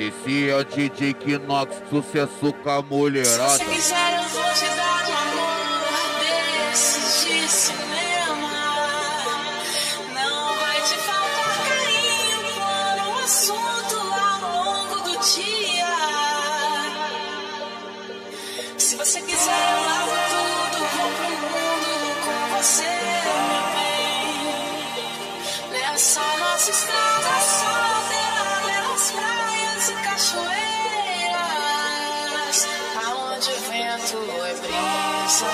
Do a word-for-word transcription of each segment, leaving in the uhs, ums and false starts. Esse é o D J Kinoxx, sucesso com a mulherada. Se você quiser eu vou te dar um amor desse de cinema. Não vai te faltar carinho por um assunto ao longo do dia. Se você quiser eu lavo tudo, vou pro mundo com você, meu bem. Nessa nossa estrada só terá belas praias e cachoeiras, aonde o vento é brisa,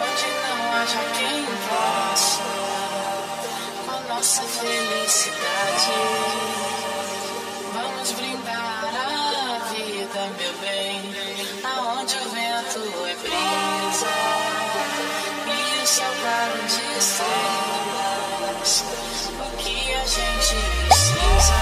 onde não haja quem possa com a nossa felicidade. Vamos brindar a vida, meu bem, aonde o vento é brisa e o céu claro de estrelas. O que a gente precisa?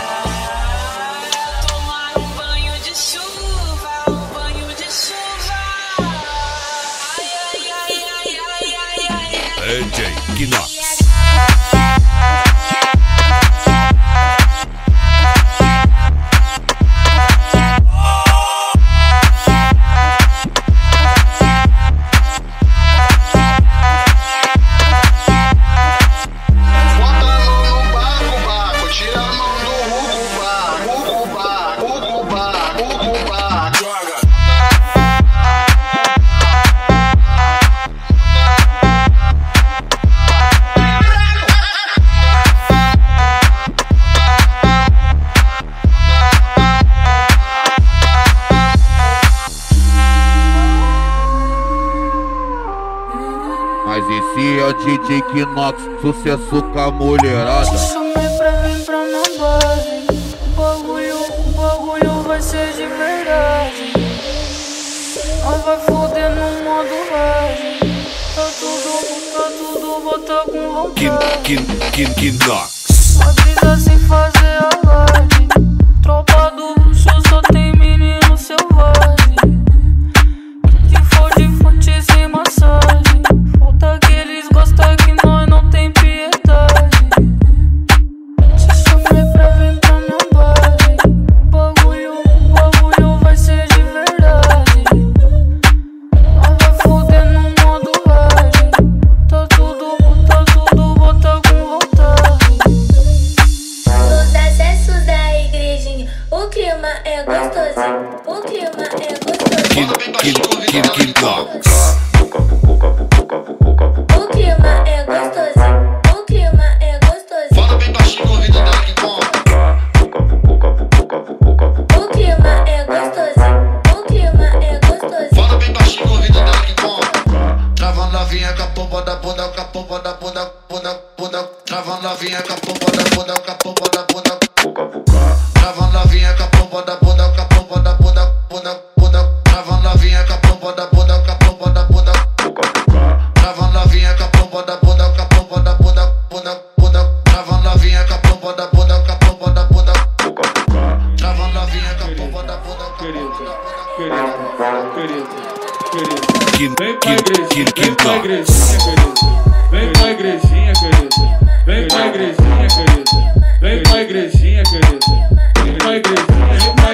D J Kinoxx. Mas esse é o D J Kinoxx, sucesso com a mulherada. Se chamei pra vir pra minha base, o bagulho, o bagulho vai ser de verdade. Nós vai foder no modo rage. Tá tudo, tá tudo, botar com vontade. Kin, kin, kin, Kinoxx. Uma vida sem fazer alarde. Tropa do luxo só tem menino selvagem. Que for de fonte sem massagem.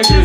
Ela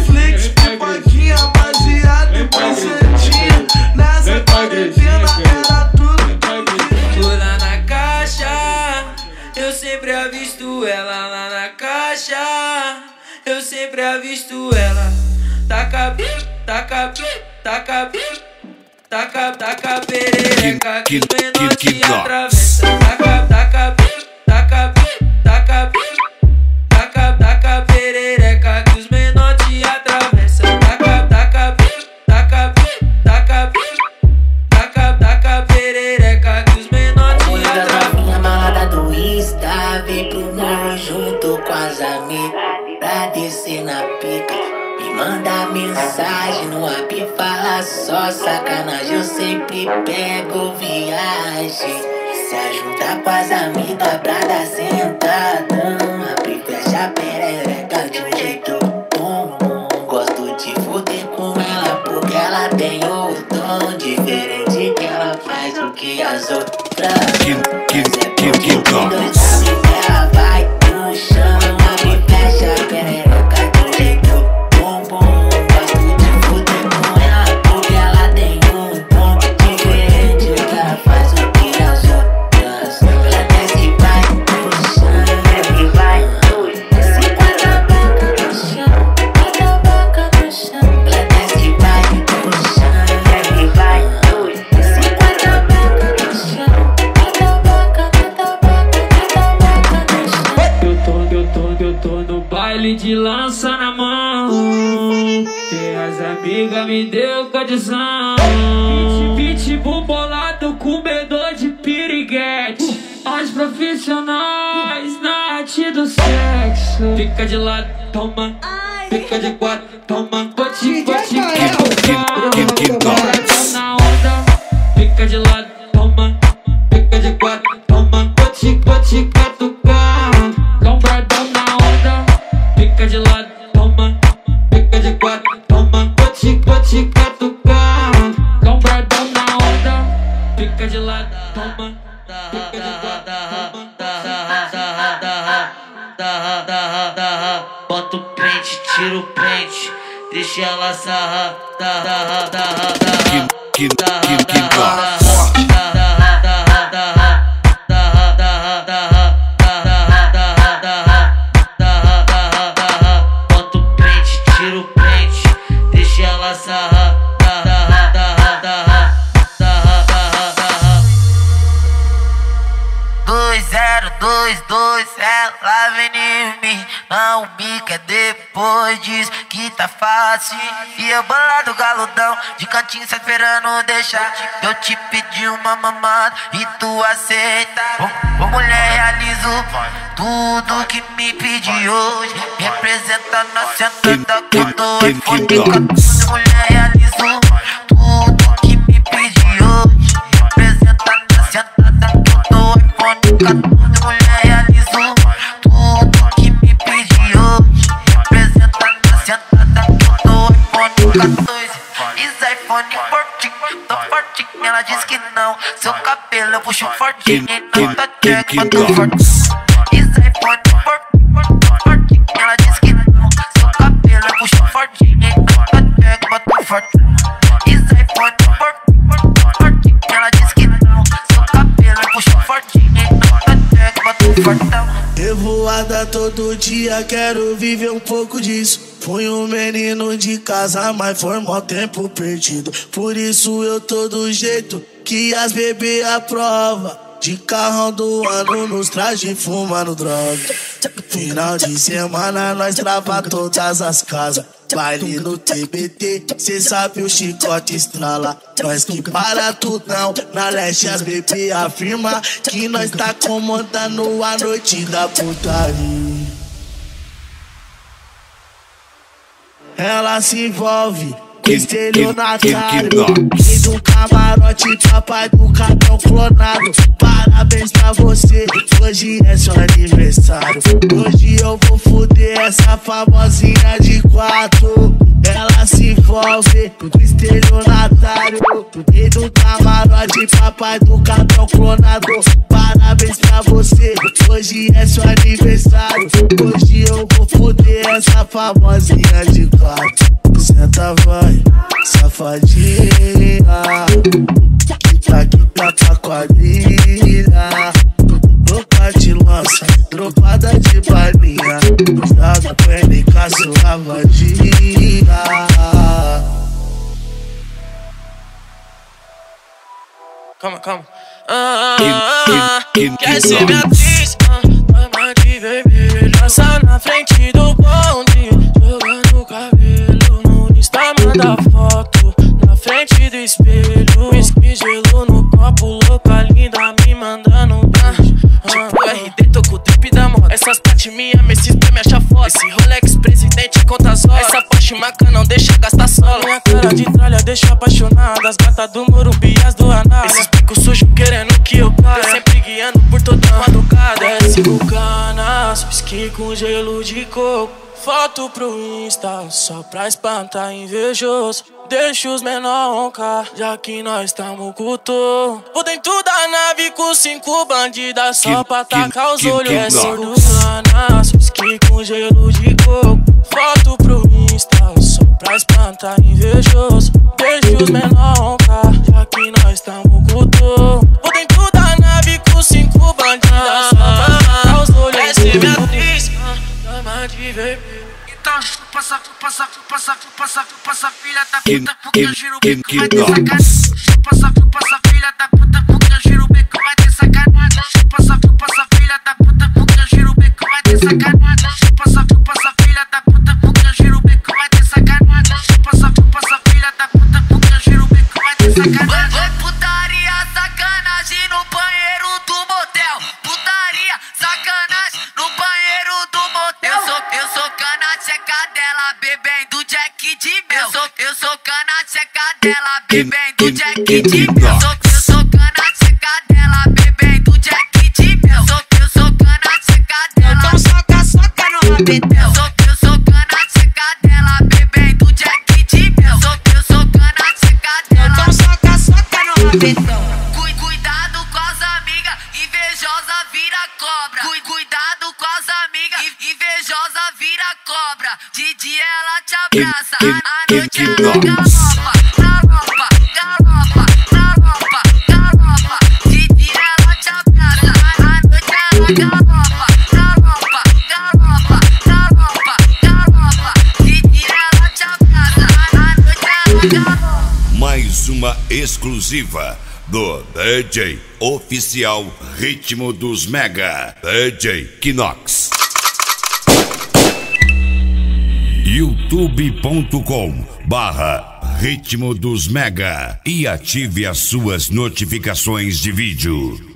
vai no chão, ela me fecha a perereca do jeito. as amigas me deu condição. Pit, pitbull bolado, comedor de piriguete. As profissionais na arte do sexo. Fica de lado, toma. Fica de quatro, toma. Bote, bote, que toma na onda. Fica de lado, toma. Fica de quatro, toma. Bote, bote, catucar. Lombradão na onda. Fica de lado, toma. Fica de quatro, toma. Bote, bote, catucar. Lombradão na onda. Fica de lado, toma. Bota o pente, tira o pente, deixa ela sarrar. Bota o pente, tira o pente, deixa ela sarrar. dois zero dois dois, ela vem em mim, não me quer depois, diz que tá fácil. E eu bolado galudão, de cantinho só esperando deixar. Eu te pedi uma mamada e tu aceita. Ô mulher, realizo tudo que me pedi hoje. Me apresenta na sentada que eu tô em fome. Mulher, realizo tudo que me pedi hoje. Me apresenta na sentada que eu tô em fome. Mulher, realizou tudo que me pediu. Apresenta na sentada que eu tô iPhone quatorze. Isso é iPhone fortinho, tô fortinho. Ela diz que não, seu cabelo eu puxo fortinho. E não tá check, mas tô fortinho. Isso é iPhone fortinho, tô fortinho. Ela diz que não, seu cabelo eu puxo fortinho. E não tá check, mas tô fortinho. Isso é iPhone fortinho, tô fortinho. Ela diz que não, seu cabelo eu puxo fortinho. Revoada todo dia, quero viver um pouco disso. Fui um menino de casa, mas foi mó tempo perdido. Por isso eu tô do jeito que as bebê aprova. De carrão do ano, nos traje fumando droga. Final de semana, nós trava todas as casas. Baile no T B T, cê sabe o chicote estrala. Nós que para tudo não, na leste as bebê afirma que nós tá comandando a noite da putaria. Ela se envolve com estelionatário e do camarote, papai do cartão clonado. Parabéns pra você, hoje é seu aniversário. Hoje eu vou foder essa famosinha de quatro. Ela se envolve com estelionatário e do camarote, papai do cartão clonado. Parabéns pra você, hoje é seu aniversário. Hoje eu vou foder essa famosinha de quatro. Senta vai, safadinha, quita, quita pra quadrilha. Tropa de lança, dropada de balinha. Joga pele com a sua vadia. Calma, calma. Ah, ah, ah, quer ser minha atriz? Ah, toma de vermelho. Dança na frente do bonde, jogando o cabelo. Tá, manda foto na frente do espelho. Whisky, gelo no copo, louca linda me mandando beijo. Tipo R D, tô com o trip da moda. Essas partes minha, minha sistema me acha foda. Esse Rolex, presidente, conta as horas. Essa Porsche maca não deixa gastar sola. Minha cara de tralha deixa apaixonada. As gatas do Morumbi e as do Anália. Esses picos sujos querendo que eu caia. Eu sempre guiando por toda uma tocada. Desce com canas, whisky com gelo de coco. Foto pro Insta, só pra espantar invejoso. Deixa os menor roncar, já que nós tamo culto. Por dentro da nave com cinco bandidas, só pra tacar os olhos. É cinco canas, whisky com gelo de coco. Foto pro Insta, só pra espantar invejoso. Deixa os menor roncar, já que nós tamo culto. Por dentro da nave com cinco bandidas, só pra tacar os olhos. Essa é minha atriz. Então chupa, sacupa, sacupa, sacupa, sacupa, essa filha da puta, porque eu giro o bico, vai ter sacanagem. Chupa, sacupa, essa filha da puta, porque eu giro o bico, vai ter sacanagem. Chupa, sacupa, essa filha da puta, porque eu giro o bico, vai ter sacanagem. Chupa, sacupa, essa filha da puta, porque eu giro o bico, vai ter sacanagem. Chupa, sacupa. cadela, bebem do Jack de mel. Eu sou socando essa cadela, bebem do Jack de mel. Eu sou socando essa cadela, então soca, soca no rabetão. Eu sou socando essa cadela, bebem do Jack de mel. Eu sou socando essa cadela, então soca, soca no rabetão. Cuidado com as amigas, invejosa vira cobra. Cuidado com as amigas, invejosa vira cobra. De dia ela te abraça, à noite ela galopa. Galopa, galopa, galopa, galopa. De dia ela te abraça, à noite ela galopa. Galopa, galopa, galopa, galopa. De dia ela te abraça, à noite ela galopa. Mais uma exclusiva do D J Oficial Ritmo dos Mega, D J Kinoxx. youtube ponto com barra Ritmo dos Mega e ative as suas notificações de vídeo.